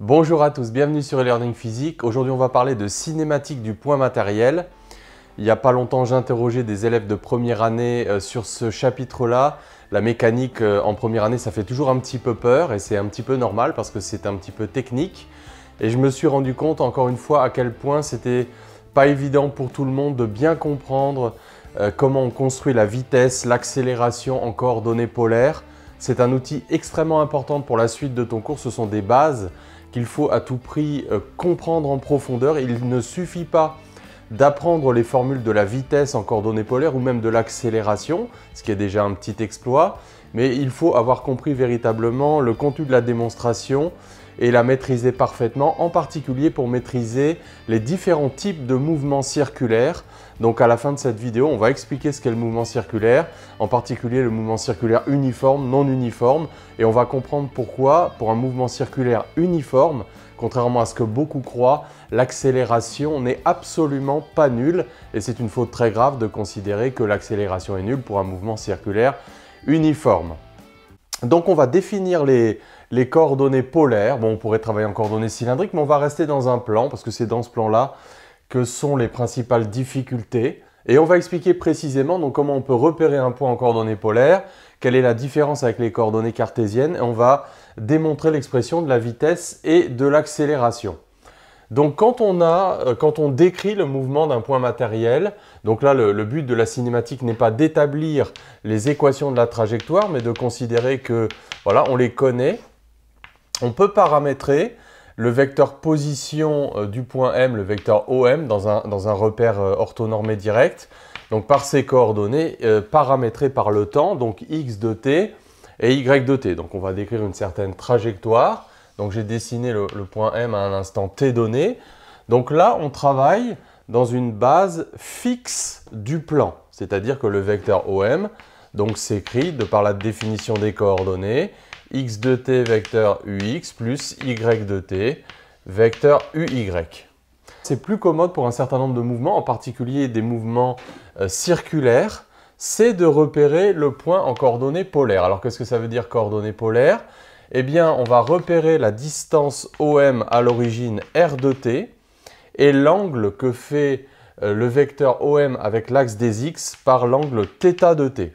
Bonjour à tous, bienvenue sur E-Learning Physique. Aujourd'hui, on va parler de cinématique du point matériel. Il n'y a pas longtemps, j'interrogeais des élèves de première année sur ce chapitre-là. La mécanique en première année, ça fait toujours un petit peu peur et c'est un petit peu normal parce que c'est un petit peu technique. Et je me suis rendu compte, encore une fois, à quel point c'était pas évident pour tout le monde de bien comprendre comment on construit la vitesse, l'accélération en coordonnées polaires. C'est un outil extrêmement important pour la suite de ton cours. Ce sont des bases qu'il faut à tout prix comprendre en profondeur. Il ne suffit pas d'apprendre les formules de la vitesse en coordonnées polaires ou même de l'accélération, ce qui est déjà un petit exploit, mais il faut avoir compris véritablement le contenu de la démonstration et la maîtriser parfaitement, en particulier pour maîtriser les différents types de mouvements circulaires. Donc à la fin de cette vidéo, on va expliquer ce qu'est le mouvement circulaire, en particulier le mouvement circulaire uniforme, non uniforme, et on va comprendre pourquoi, pour un mouvement circulaire uniforme, contrairement à ce que beaucoup croient, l'accélération n'est absolument pas nulle, et c'est une faute très grave de considérer que l'accélération est nulle pour un mouvement circulaire uniforme. Donc on va définir les coordonnées polaires. Bon, on pourrait travailler en coordonnées cylindriques, mais on va rester dans un plan parce que c'est dans ce plan-là que sont les principales difficultés. Et on va expliquer précisément donc, comment on peut repérer un point en coordonnées polaires, quelle est la différence avec les coordonnées cartésiennes, et on va démontrer l'expression de la vitesse et de l'accélération. Donc quand on décrit le mouvement d'un point matériel, donc là le but de la cinématique n'est pas d'établir les équations de la trajectoire, mais de considérer que voilà, on les connaît. On peut paramétrer le vecteur position du point M, le vecteur OM, dans un repère orthonormé direct, donc par ces coordonnées paramétrées par le temps, donc X de T et Y de T. Donc on va décrire une certaine trajectoire. Donc j'ai dessiné le point M à un instant T donné. Donc là, on travaille dans une base fixe du plan, c'est-à-dire que le vecteur OM s'écrit de par la définition des coordonnées x de t vecteur ux plus y de t vecteur uy. C'est plus commode pour un certain nombre de mouvements, en particulier des mouvements circulaires, c'est de repérer le point en coordonnées polaires. Alors qu'est-ce que ça veut dire coordonnées polaires? Eh bien, on va repérer la distance OM à l'origine R de t et l'angle que fait le vecteur OM avec l'axe des x par l'angle θ de t.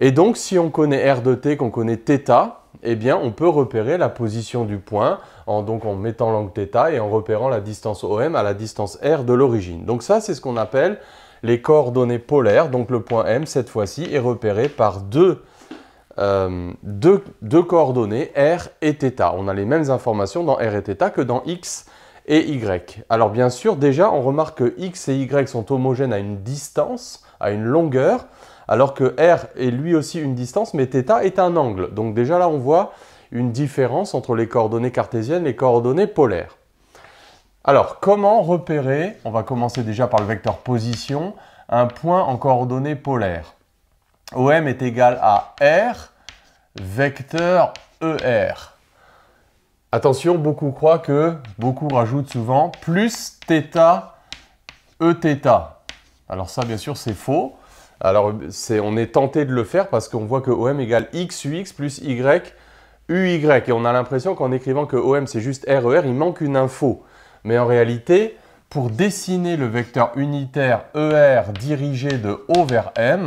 Et donc, si on connaît R de t, qu'on connaît θ, eh bien, on peut repérer la position du point en mettant l'angle θ et en repérant la distance OM à la distance R de l'origine. Donc ça, c'est ce qu'on appelle les coordonnées polaires. Donc le point M, cette fois-ci, est repéré par deux coordonnées R et θ. On a les mêmes informations dans R et θ que dans X et Y. Alors bien sûr, déjà, on remarque que X et Y sont homogènes à une distance, à une longueur, alors que R est lui aussi une distance, mais θ est un angle. Donc déjà là, on voit une différence entre les coordonnées cartésiennes et les coordonnées polaires. Alors, comment repérer, on va commencer déjà par le vecteur position, un point en coordonnées polaires. OM est égal à R vecteur ER. Attention, beaucoup croient que, beaucoup rajoutent souvent, plus θ Eθ. Alors ça, bien sûr, c'est faux. Alors, on est tenté de le faire parce qu'on voit que OM égale XUX plus Y, UY. Et on a l'impression qu'en écrivant que OM, c'est juste RER, il manque une info. Mais en réalité, pour dessiner le vecteur unitaire ER dirigé de O vers M,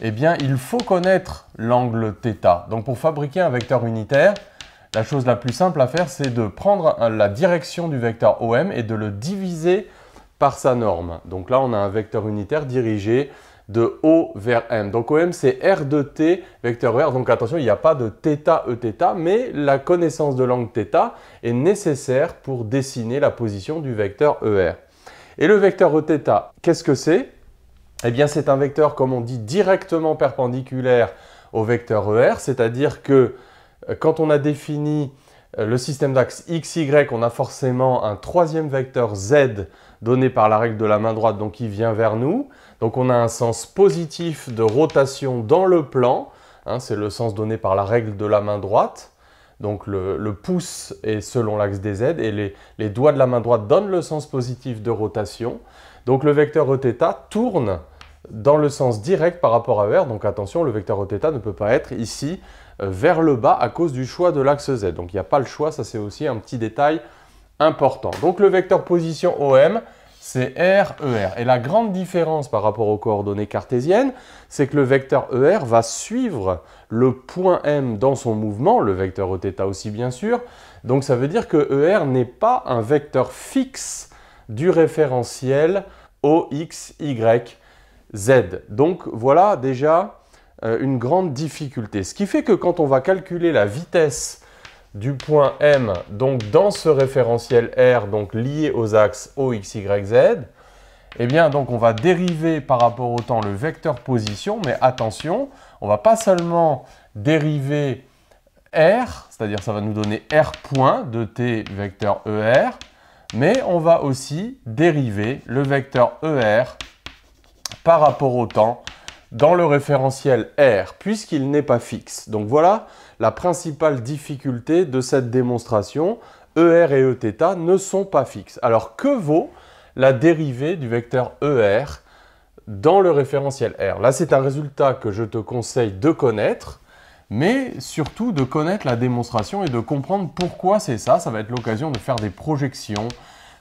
eh bien, il faut connaître l'angle θ. Donc, pour fabriquer un vecteur unitaire, la chose la plus simple à faire, c'est de prendre la direction du vecteur OM et de le diviser par sa norme. Donc là, on a un vecteur unitaire dirigé de O vers M. Donc OM, c'est R de t vecteur ER. Donc attention, il n'y a pas de θ, Eθ, mais la connaissance de l'angle θ est nécessaire pour dessiner la position du vecteur ER. Et le vecteur Eθ, qu'est-ce que c'est? Eh bien, c'est un vecteur, comme on dit, directement perpendiculaire au vecteur ER, c'est-à-dire que quand on a défini le système d'axes x, y, on a forcément un troisième vecteur z donné par la règle de la main droite, donc qui vient vers nous. Donc on a un sens positif de rotation dans le plan, hein, c'est le sens donné par la règle de la main droite. Donc le pouce est selon l'axe des z et les doigts de la main droite donnent le sens positif de rotation. Donc le vecteur Eθ tourne dans le sens direct par rapport à ER. Donc attention, le vecteur Eθ ne peut pas être ici vers le bas à cause du choix de l'axe Z. Donc il n'y a pas le choix, ça c'est aussi un petit détail important. Donc le vecteur position OM, c'est RER. Et la grande différence par rapport aux coordonnées cartésiennes, c'est que le vecteur ER va suivre le point M dans son mouvement, le vecteur Eθ aussi bien sûr. Donc ça veut dire que ER n'est pas un vecteur fixe du référentiel OX, Y, Z. Donc voilà déjà une grande difficulté. Ce qui fait que quand on va calculer la vitesse du point M, donc dans ce référentiel R, donc lié aux axes O, X, Y, Z, eh bien donc on va dériver par rapport au temps le vecteur position, mais attention, on ne va pas seulement dériver R, c'est-à-dire ça va nous donner R point de T vecteur ER, mais on va aussi dériver le vecteur ER par rapport au temps dans le référentiel R, puisqu'il n'est pas fixe. Donc voilà la principale difficulté de cette démonstration. ER et Eθ ne sont pas fixes. Alors que vaut la dérivée du vecteur ER dans le référentiel R? Là, c'est un résultat que je te conseille de connaître, mais surtout de connaître la démonstration et de comprendre pourquoi c'est ça. Ça va être l'occasion de faire des projections,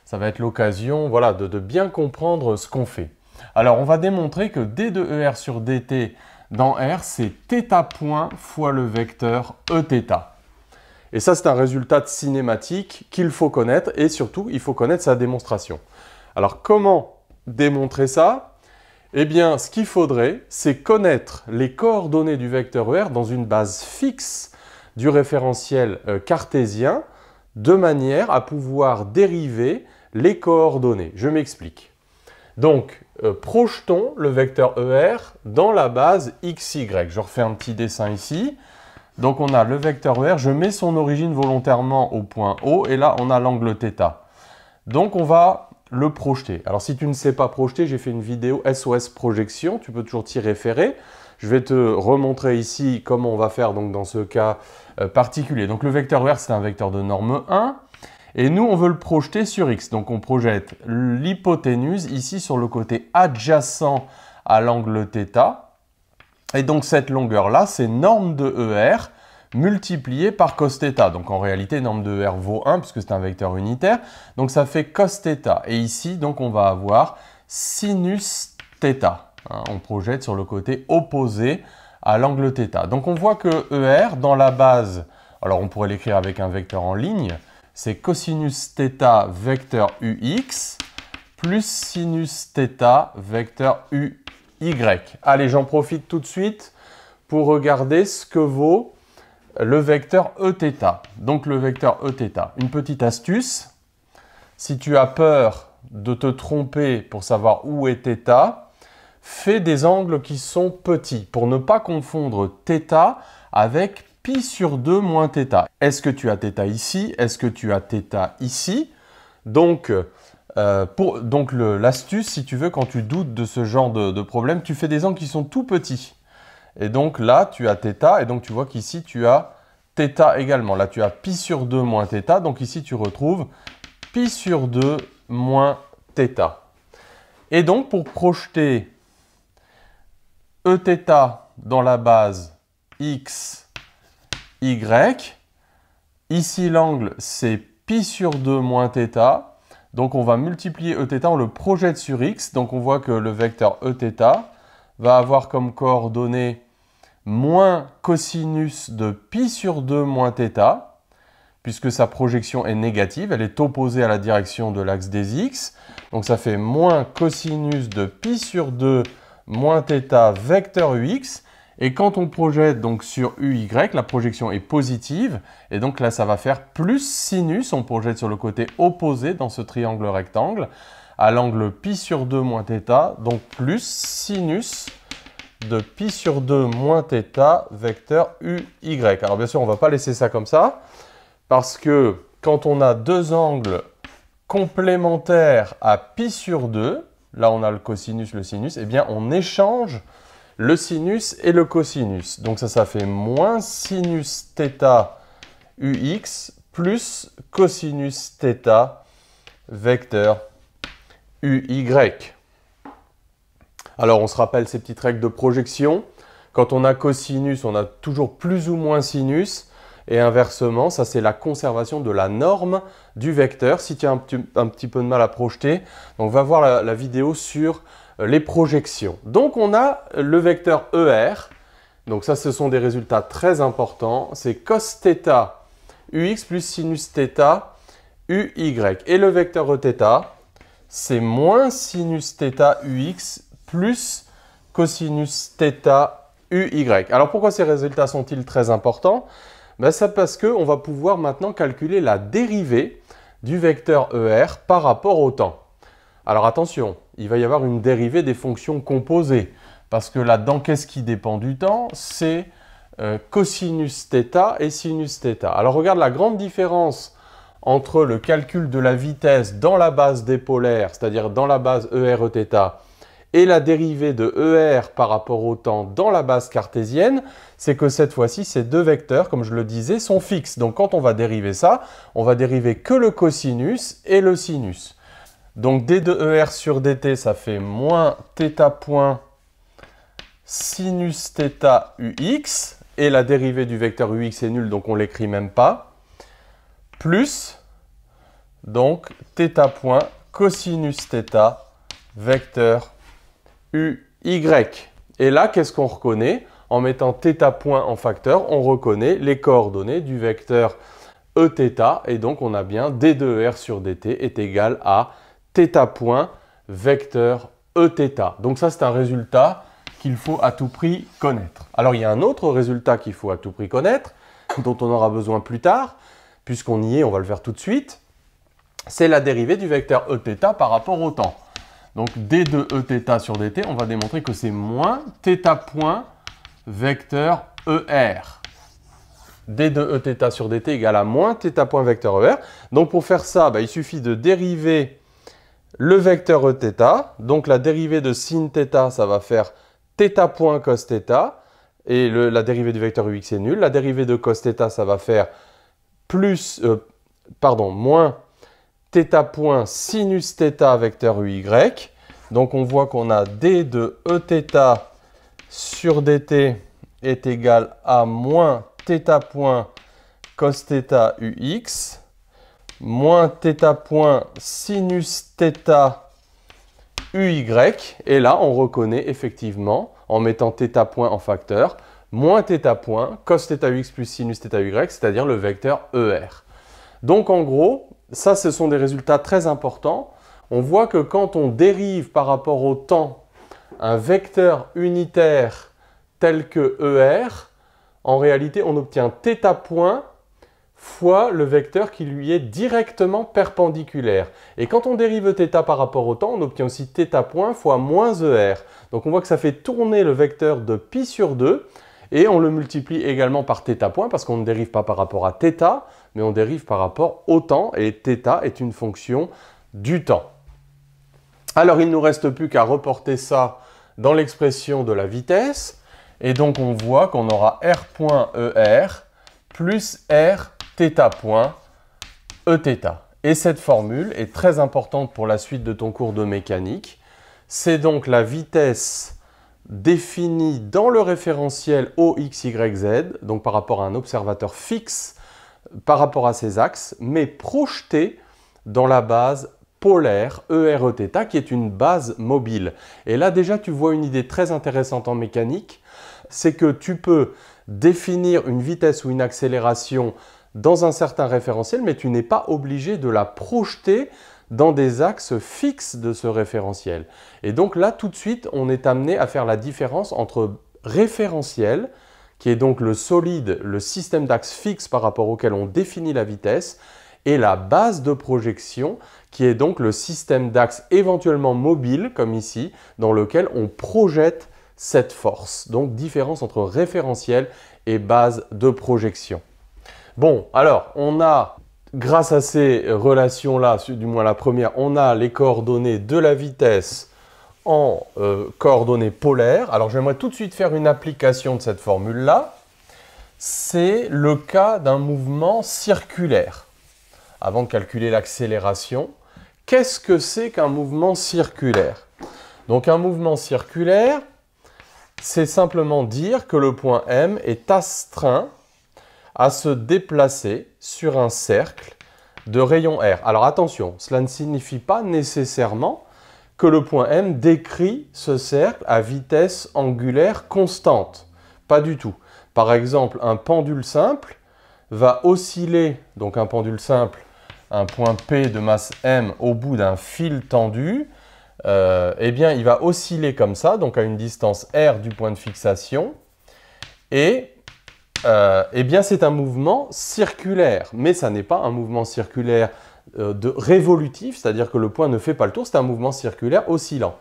ça va être l'occasion voilà, de bien comprendre ce qu'on fait. Alors, on va démontrer que d de ER sur dt dans R, c'est θ point fois le vecteur Eθ. Et ça, c'est un résultat de cinématique qu'il faut connaître et surtout, il faut connaître sa démonstration. Alors, comment démontrer ça? Eh bien, ce qu'il faudrait, c'est connaître les coordonnées du vecteur ER dans une base fixe du référentiel cartésien de manière à pouvoir dériver les coordonnées. Je m'explique. Donc, projetons le vecteur ER dans la base XY. Je refais un petit dessin ici. Donc, on a le vecteur ER. Je mets son origine volontairement au point O. Et là, on a l'angle θ. Donc, on va le projeter. Alors, si tu ne sais pas projeter, j'ai fait une vidéo SOS projection. Tu peux toujours t'y référer. Je vais te remontrer ici comment on va faire donc, dans ce cas particulier. Donc, le vecteur ER, c'est un vecteur de norme 1. Et nous, on veut le projeter sur X. Donc, on projette l'hypoténuse ici sur le côté adjacent à l'angle θ. Et donc, cette longueur-là, c'est norme de ER multipliée par cos θ. Donc, en réalité, norme de ER vaut 1 puisque c'est un vecteur unitaire. Donc, ça fait cos θ. Et ici, donc, on va avoir sinus θ. On projette sur le côté opposé à l'angle θ. Donc, on voit que ER, dans la base, alors on pourrait l'écrire avec un vecteur en ligne, c'est cosinus θ vecteur ux plus sinus θ vecteur uy. Allez, j'en profite tout de suite pour regarder ce que vaut le vecteur Eθ. Donc le vecteur Eθ. Une petite astuce, si tu as peur de te tromper pour savoir où est θ, fais des angles qui sont petits pour ne pas confondre θ avec pi sur 2 moins θ. Est-ce que tu as θ ici? Est-ce que tu as θ ici? Donc, l'astuce, si tu veux, quand tu doutes de ce genre de problème, tu fais des angles qui sont tout petits. Et donc là, tu as θ, et donc tu vois qu'ici, tu as θ également. Là, tu as pi sur 2 moins θ, donc ici, tu retrouves pi sur 2 moins θ. Et donc, pour projeter Eθ dans la base x, y, ici l'angle c'est pi sur 2 moins θ, donc on va multiplier Eθ, on le projette sur x, donc on voit que le vecteur Eθ va avoir comme coordonnée moins cosinus de pi sur 2 moins θ, puisque sa projection est négative, elle est opposée à la direction de l'axe des x, donc ça fait moins cosinus de pi sur 2 moins θ vecteur ux. Et quand on projette donc sur UY, la projection est positive. Et donc là, ça va faire plus sinus. On projette sur le côté opposé dans ce triangle rectangle à l'angle pi sur 2 moins θ. Donc plus sinus de pi sur 2 moins θ vecteur UY. Alors bien sûr, on ne va pas laisser ça comme ça. Parce que quand on a deux angles complémentaires à pi sur 2, là on a le cosinus, le sinus, eh bien on échange le sinus et le cosinus. Donc ça fait moins sinus θ ux plus cosinus θ vecteur uy. Alors on se rappelle ces petites règles de projection. Quand on a cosinus, on a toujours plus ou moins sinus. Et inversement, ça c'est la conservation de la norme du vecteur. Si tu as un petit peu de mal à projeter, donc va voir la vidéo sur les projections. Donc on a le vecteur ER. Donc ça, ce sont des résultats très importants. C'est cos θ UX plus sinus θ UY. Et le vecteur Eθ, c'est moins sinus θ UX plus cosinus θ UY. Alors pourquoi ces résultats sont-ils très importants? Ben c'est parce qu'on va pouvoir maintenant calculer la dérivée du vecteur ER par rapport au temps. Alors attention, il va y avoir une dérivée des fonctions composées. Parce que là-dedans, qu'est-ce qui dépend du temps? C'est cosinus θ et sinus θ. Alors regarde la grande différence entre le calcul de la vitesse dans la base des polaires, c'est-à-dire dans la base ER-Eθ, et la dérivée de ER par rapport au temps dans la base cartésienne, c'est que cette fois-ci, ces deux vecteurs, comme je le disais, sont fixes. Donc quand on va dériver ça, on va dériver que le cosinus et le sinus. Donc d de ER sur dt, ça fait moins θ point sinus θ ux, et la dérivée du vecteur ux est nulle, donc on ne l'écrit même pas, plus donc θ point cosinus θ vecteur UY. Et là, qu'est-ce qu'on reconnat? En mettant θ point en facteur, on reconnaît les coordonnées du vecteur Eθ, et donc on a bien d de ER sur dt est égal à θ point vecteur Eθ. Donc ça, c'est un résultat qu'il faut à tout prix connaître. Alors il y a un autre résultat qu'il faut à tout prix connaître, dont on aura besoin plus tard, puisqu'on y est, on va le faire tout de suite, c'est la dérivée du vecteur Eθ par rapport au temps. Donc d de Eθ sur dt, on va démontrer que c'est moins θ point vecteur ER. d de Eθ sur dt égale à moins θ point vecteur ER. Donc pour faire ça, il suffit de dériver le vecteur Eθ. Donc la dérivée de sin θ, ça va faire θ point cos θ. Et la dérivée du vecteur ux est nulle. La dérivée de cos θ, ça va faire moins θ point sinus θ vecteur uy. Donc on voit qu'on a d de Eθ sur dt est égal à moins θ point cos θ ux, moins θ point sinus θ uy. Et là, on reconnaît effectivement, en mettant θ point en facteur, moins θ point cos θ ux plus sinus θ uy, c'est-à-dire le vecteur ER. Donc en gros, ça, ce sont des résultats très importants. On voit que quand on dérive par rapport au temps un vecteur unitaire tel que ER, en réalité, on obtient θ point fois le vecteur qui lui est directement perpendiculaire. Et quand on dérive θ par rapport au temps, on obtient aussi θ point fois moins ER. Donc on voit que ça fait tourner le vecteur de pi sur 2 et on le multiplie également par θ point parce qu'on ne dérive pas par rapport à θ, mais on dérive par rapport au temps, et θ est une fonction du temps. Alors, il ne nous reste plus qu'à reporter ça dans l'expression de la vitesse, et donc on voit qu'on aura R point ER plus R θ point Eθ. Et cette formule est très importante pour la suite de ton cours de mécanique. C'est donc la vitesse définie dans le référentiel OXYZ, donc par rapport à un observateur fixe, par rapport à ces axes, mais projeté dans la base polaire ER-Eθ, qui est une base mobile. Et là, déjà, tu vois une idée très intéressante en mécanique, c'est que tu peux définir une vitesse ou une accélération dans un certain référentiel, mais tu n'es pas obligé de la projeter dans des axes fixes de ce référentiel. Et donc là, tout de suite, on est amené à faire la différence entre référentiel, qui est donc le solide, le système d'axes fixes par rapport auquel on définit la vitesse, et la base de projection, qui est donc le système d'axes éventuellement mobile, comme ici, dans lequel on projette cette force. Donc, différence entre référentiel et base de projection. Bon, alors, on a, grâce à ces relations-là, du moins la première, on a les coordonnées de la vitesse en coordonnées polaires. Alors j'aimerais tout de suite faire une application de cette formule-là. C'est le cas d'un mouvement circulaire. Avant de calculer l'accélération, qu'est-ce que c'est qu'un mouvement circulaire? Donc un mouvement circulaire, c'est simplement dire que le point M est astreint à se déplacer sur un cercle de rayon R. Alors attention, cela ne signifie pas nécessairement que le point M décrit ce cercle à vitesse angulaire constante. Pas du tout. Par exemple, un pendule simple va osciller, donc un pendule simple, un point P de masse M au bout d'un fil tendu, eh bien, il va osciller comme ça, donc à une distance R du point de fixation, et eh bien, c'est un mouvement circulaire, mais ça n'est pas un mouvement circulaire révolutif, c'est-à-dire que le point ne fait pas le tour, c'est un mouvement circulaire oscillant.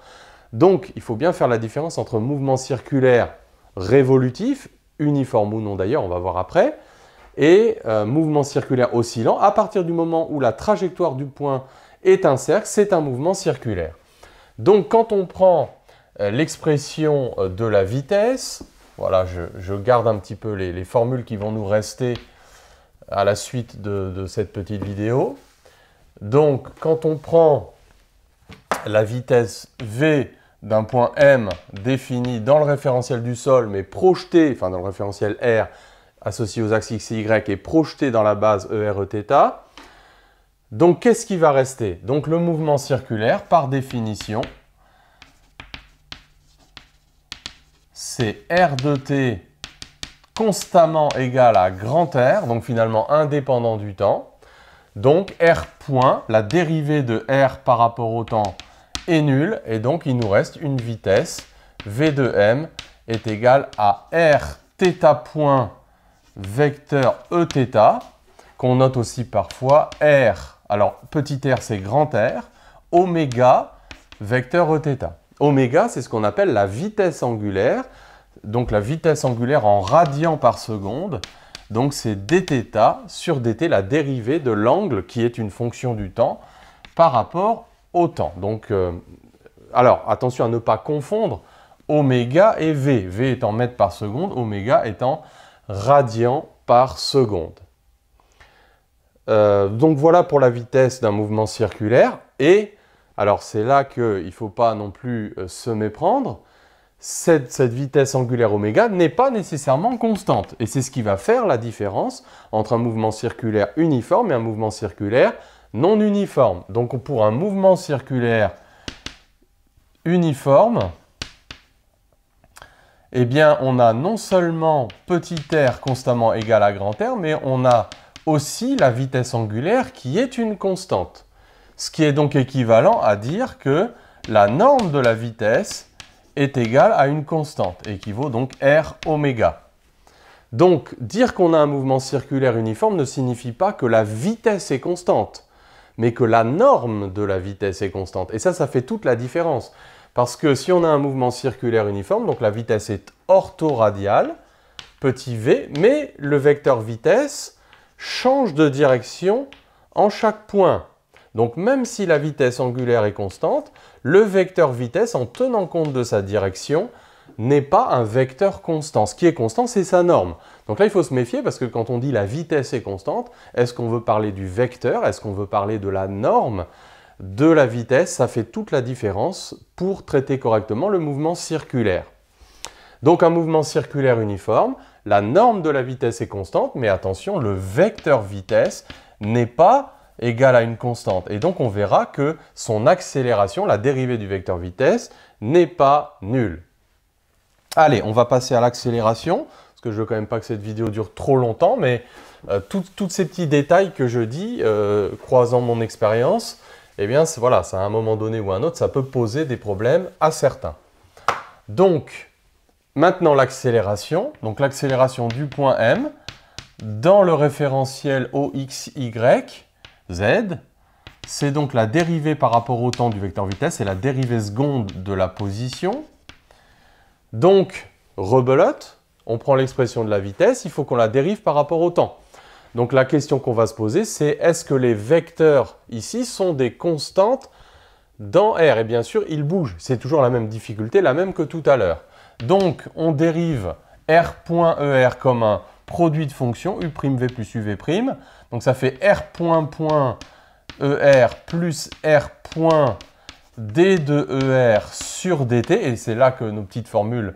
Donc, il faut bien faire la différence entre mouvement circulaire révolutif, uniforme ou non d'ailleurs, on va voir après, et mouvement circulaire oscillant. À partir du moment où la trajectoire du point est un cercle, c'est un mouvement circulaire. Donc, quand on prend l'expression de la vitesse, voilà, je garde un petit peu les formules qui vont nous rester à la suite de cette petite vidéo. Donc, quand on prend la vitesse V d'un point M défini dans le référentiel du sol, mais projeté, enfin dans le référentiel R, associé aux axes X et Y et projeté dans la base EREθ. Donc, qu'est-ce qui va rester? Donc, le mouvement circulaire, par définition, c'est R de T constamment égal à grand R, donc finalement indépendant du temps. Donc, R point, la dérivée de R par rapport au temps est nulle, et donc il nous reste une vitesse V de M est égale à R θ point vecteur Eθ, qu'on note aussi parfois R, alors petit r c'est grand R, oméga vecteur Eθ. Oméga, c'est ce qu'on appelle la vitesse angulaire, donc la vitesse angulaire en radian par seconde, donc c'est dθ sur dt, la dérivée de l'angle qui est une fonction du temps par rapport au temps. Donc, alors attention à ne pas confondre oméga et v, v étant mètres par seconde, oméga étant radian par seconde. Donc voilà pour la vitesse d'un mouvement circulaire. Et alors c'est là qu'il ne faut pas non plus se méprendre. Cette vitesse angulaire oméga n'est pas nécessairement constante. Et c'est ce qui va faire la différence entre un mouvement circulaire uniforme et un mouvement circulaire non uniforme. Donc pour un mouvement circulaire uniforme, eh bien, on a non seulement petit r constamment égal à grand R, mais on a aussi la vitesse angulaire qui est une constante. Ce qui est donc équivalent à dire que la norme de la vitesse est égale à une constante, équivaut donc r oméga. Donc, dire qu'on a un mouvement circulaire uniforme ne signifie pas que la vitesse est constante, mais que la norme de la vitesse est constante. Et ça, ça fait toute la différence. Parce que si on a un mouvement circulaire uniforme, donc la vitesse est orthoradiale, petit v, mais le vecteur vitesse change de direction en chaque point. Donc même si la vitesse angulaire est constante, le vecteur vitesse, en tenant compte de sa direction, n'est pas un vecteur constant. Ce qui est constant, c'est sa norme. Donc là, il faut se méfier parce que quand on dit la vitesse est constante, est-ce qu'on veut parler du vecteur? Est-ce qu'on veut parler de la norme de la vitesse? Ça fait toute la différence pour traiter correctement le mouvement circulaire. Donc un mouvement circulaire uniforme, la norme de la vitesse est constante, mais attention, le vecteur vitesse n'est pas égal à une constante. Et donc on verra que son accélération, la dérivée du vecteur vitesse, n'est pas nulle. Allez, on va passer à l'accélération, parce que je veux quand même pas que cette vidéo dure trop longtemps, mais tous ces petits détails que je dis, croisant mon expérience, eh bien, voilà, ça, à un moment donné ou à un autre, ça peut poser des problèmes à certains. Donc, maintenant l'accélération. Donc, l'accélération du point M dans le référentiel OXYZ. C'est donc la dérivée par rapport au temps du vecteur vitesse et la dérivée seconde de la position. Donc, rebelote, on prend l'expression de la vitesse, il faut qu'on la dérive par rapport au temps. Donc la question qu'on va se poser, c'est est-ce que les vecteurs ici sont des constantes dans R? Et bien sûr, ils bougent. C'est toujours la même difficulté, la même que tout à l'heure. Donc, on dérive R.ER comme un produit de fonction, U'V plus U'V'. Donc ça fait R.ER plus R.D de ER sur dt. Et c'est là que nos petites formules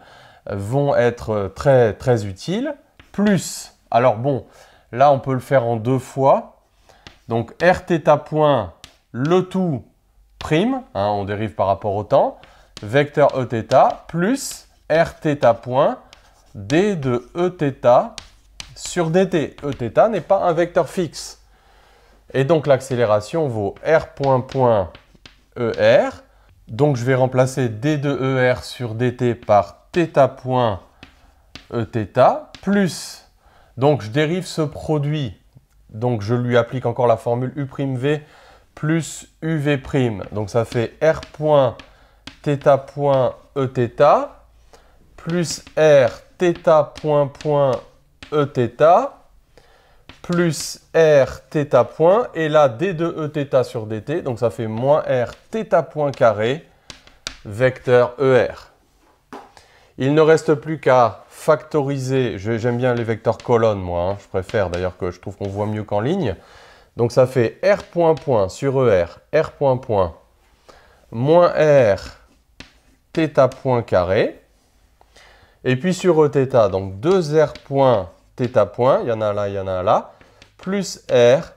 vont être très utiles. Plus, alors bon, là on peut le faire en deux fois. Donc Rθ point, le tout prime, hein, on dérive par rapport au temps, vecteur Eθ plus Rθ point, d de Eθ sur dt. Eθ n'est pas un vecteur fixe. Et donc l'accélération vaut r point point er. Donc je vais remplacer d de er sur dt par θ point Eθ plus, donc je dérive ce produit, donc je lui applique encore la formule u'v plus uv', donc ça fait r point θ point Eθ plus r θ point point Eθ plus r θ point, et là d de Eθ sur dt, donc ça fait moins r θ point carré vecteur er. Il ne reste plus qu'à factoriser, j'aime bien les vecteurs colonnes moi, hein. Je préfère d'ailleurs, que je trouve qu'on voit mieux qu'en ligne, donc ça fait r point point sur er, r point point, moins r θ point carré, et puis sur Eθ, donc 2r point θ point, il y en a là, il y en a là, plus r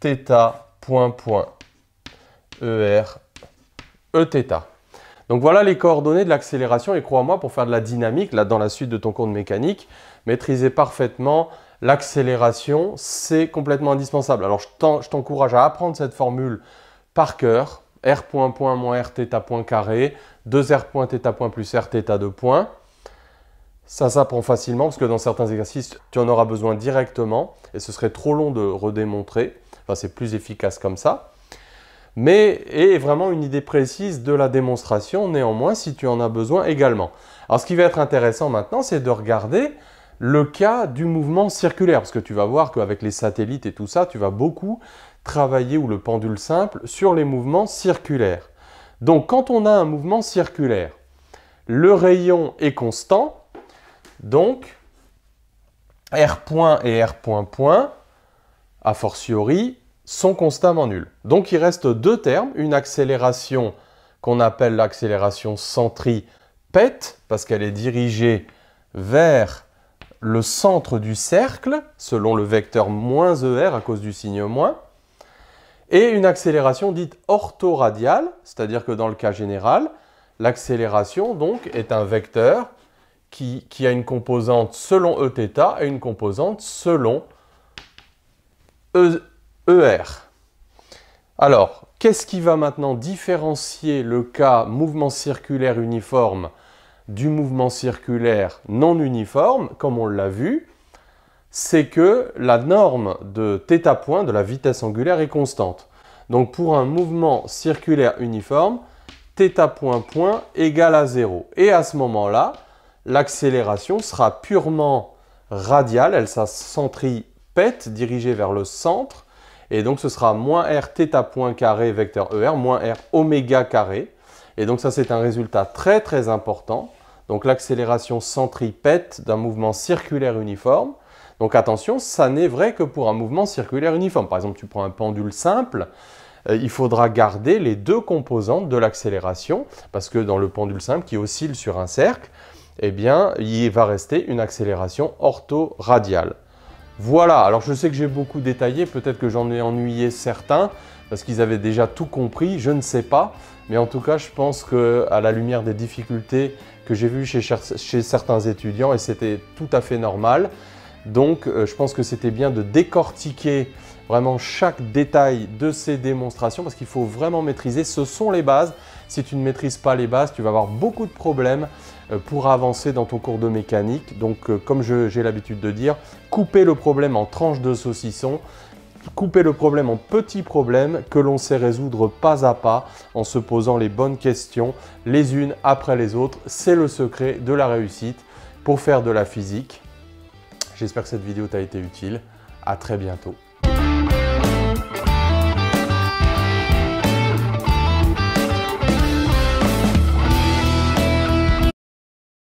θ point point er Eθ. Donc voilà les coordonnées de l'accélération, et crois-moi, pour faire de la dynamique, là dans la suite de ton cours de mécanique, maîtriser parfaitement l'accélération, c'est complètement indispensable. Alors je t'encourage à apprendre cette formule par cœur, r point point moins r θ point carré, 2r point θ point plus r θ de point. Ça s'apprend facilement parce que dans certains exercices, tu en auras besoin directement et ce serait trop long de redémontrer. Enfin, c'est plus efficace comme ça. Mais et vraiment une idée précise de la démonstration néanmoins si tu en as besoin également. Alors ce qui va être intéressant maintenant, c'est de regarder le cas du mouvement circulaire parce que tu vas voir qu'avec les satellites et tout ça, tu vas beaucoup travailler, ou le pendule simple, sur les mouvements circulaires. Donc quand on a un mouvement circulaire, le rayon est constant. Donc, R point et R point point, a fortiori, sont constamment nuls. Donc, il reste deux termes. Une accélération qu'on appelle l'accélération centripète, parce qu'elle est dirigée vers le centre du cercle, selon le vecteur moins ER à cause du signe moins. Et une accélération dite orthoradiale, c'est-à-dire que dans le cas général, l'accélération donc est un vecteur qui a une composante selon Eθ et une composante selon ER. Alors, qu'est-ce qui va maintenant différencier le cas mouvement circulaire uniforme du mouvement circulaire non uniforme, comme on l'a vu? C'est que la norme de θ point, de la vitesse angulaire, est constante. Donc pour un mouvement circulaire uniforme, θ point point égale à 0. Et à ce moment-là, l'accélération sera purement radiale, elle sera centripète, dirigée vers le centre, et donc ce sera moins r θ point carré vecteur er, moins r oméga carré, et donc ça c'est un résultat très important, donc l'accélération centripète d'un mouvement circulaire uniforme. Donc attention, ça n'est vrai que pour un mouvement circulaire uniforme. Par exemple, tu prends un pendule simple, il faudra garder les deux composantes de l'accélération, parce que dans le pendule simple qui oscille sur un cercle, eh bien, il va rester une accélération orthoradiale. Voilà, alors je sais que j'ai beaucoup détaillé, peut-être que j'en ai ennuyé certains, parce qu'ils avaient déjà tout compris, je ne sais pas. Mais en tout cas, je pense qu'à la lumière des difficultés que j'ai vues chez certains étudiants, et c'était tout à fait normal, donc je pense que c'était bien de décortiquer vraiment chaque détail de ces démonstrations, parce qu'il faut vraiment maîtriser, ce sont les bases. Si tu ne maîtrises pas les bases, tu vas avoir beaucoup de problèmes pour avancer dans ton cours de mécanique. Donc comme j'ai l'habitude de dire, coupez le problème en tranches de saucisson, coupez le problème en petits problèmes que l'on sait résoudre pas à pas en se posant les bonnes questions les unes après les autres. C'est le secret de la réussite pour faire de la physique. J'espère que cette vidéo t'a été utile. À très bientôt.